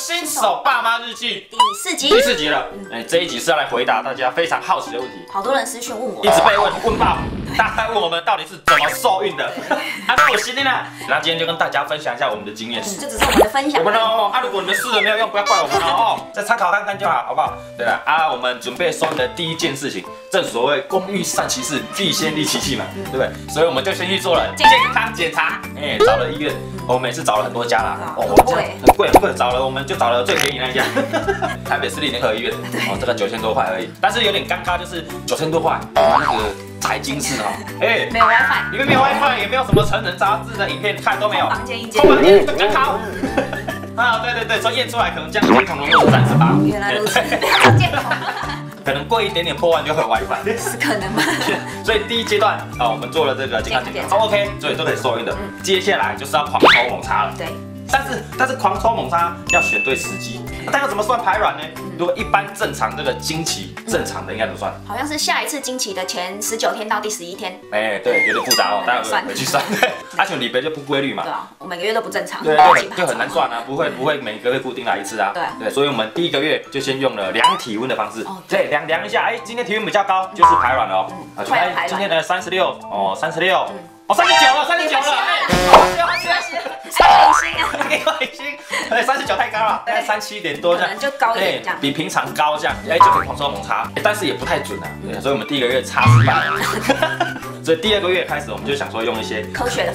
新手爸妈日记第四集了。这一集是要来回答大家非常好奇的问题，好多人私讯问我，一直被问爆。大家问我们到底是怎么受孕的？那我是妮娜，那今天就跟大家分享一下我们的经验，这只是我们的分享。我们哦，如果你们试了没有用，不要怪我们哦，再参考看看就好，好不好？对了啊，我们准备受孕的第一件事情，正所谓工欲善其事，必先利其器嘛，对不对？所以我们就先去做了健康检查，找了医院，我们也是找了很多家啦，哦，很贵，我们就找了最便宜那一家，台北市立联合医院，哦，这个9000多块而已，但是有点尴尬，就是9000多块，财经室哦，没有 WiFi， 里面没有 WiFi， 也没有什么成人杂志的影片看都没有，空房间就更好。啊，对，所以验出来可能这样，血糖浓度38，原来如此，可能过一点点破万就会有 WiFi， 是可能吗？所以第一阶段啊，我们做了这个健康检查 ，OK， 所以都可以受孕的。接下来就是要狂抽猛插了，对，但是狂抽猛插要选对时机，但要怎么算排卵呢？如果一般正常这个经期正常的应该怎么算？好像是下一次经期的前19天到第11天。哎，对，有点复杂哦，大家回去算。阿雄里边就不规律嘛。对啊，我每个月都不正常。对，就很难算啊，不会每个月固定来一次啊。对，所以我们第一个月就先用了量体温的方式。对，量一下，哎，今天体温比较高，就是排卵了哦。快排卵。今天的36，哦，36，哦，39了，39了，哎，给我一星。哎，39太高了，大概37点多这样，就高一点这样，比平常高这样，哎，就可以狂抽猛插，但是也不太准啊，对，所以我们第一个月插失败了，所以第二个月开始我们就想说用一些科学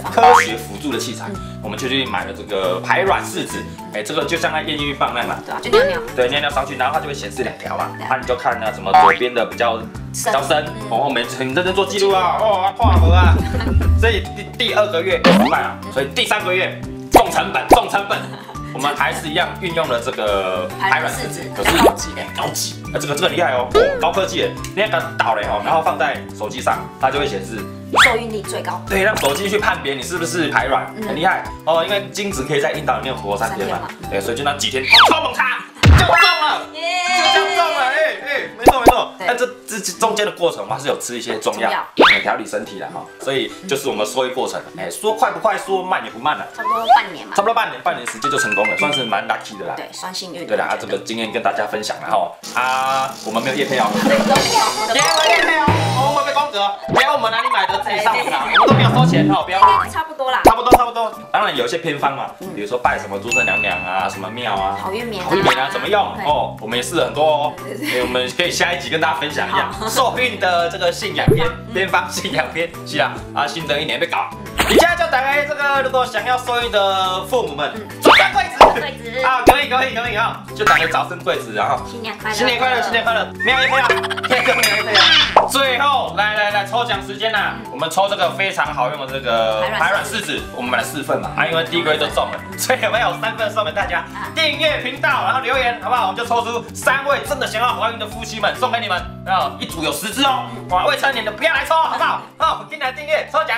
辅助的器材，我们就去买了这个排卵试纸，哎，这个就像那验孕棒那嘛，对啊，就尿尿，对，尿尿上去，然后它就会显示2条嘛，那你就看那什么左边的比较深，哦，没很认真做记录啊，哦，跨河啊，所以第二个月失败了，所以第3个月。重成本，我们还是一样运用了这个排卵试纸，可是高级，这个厉害哦，高科技，那个倒嘞哦，然后放在手机上，它就会显示受孕率最高，对，让手机去判别你是不是排卵，很厉害哦，因为精子可以在阴道里面活3天嘛，对，所以就那几天超猛插就中了，就中了，没错，但这中间的过程我们还是有吃一些中药，调理身体啦哈，所以就是我们受孕过程，说快不快，说慢也不慢了，差不多半年时间就成功了，算是蛮 lucky 的啦，对，算幸运，对啦，这个经验跟大家分享啦哈，啊，我们没有业配哦，我们被光哥，不要我们哪里买的自己上网查，我们都没有收钱哦，不要，差不多啦，当然有些偏方嘛，比如说拜什么诸圣娘娘啊，什么庙啊，好运棉啊，怎么用哦，我们也试了很多哦，我们可以下一集跟大家分享一下受孕的这个信仰篇，偏方信仰篇，是啊，啊，新的一年被搞。以下就打开这个，如果想要受孕的父母们，早生贵子啊，可以啊，就打开早生贵子，然后新年快乐，没有。最后来抽奖时间啦，我们抽这个非常好用的这个排卵试纸，我们买了4份嘛，啊，因为第一个月就中了，所以我们有3份送给大家。订阅频道，然后留言好不好？我们就抽出3位真的想要怀孕的夫妻们送给你们，然后一组有10只哦，未成年的不要来抽，好不好？哦，进来订阅抽奖。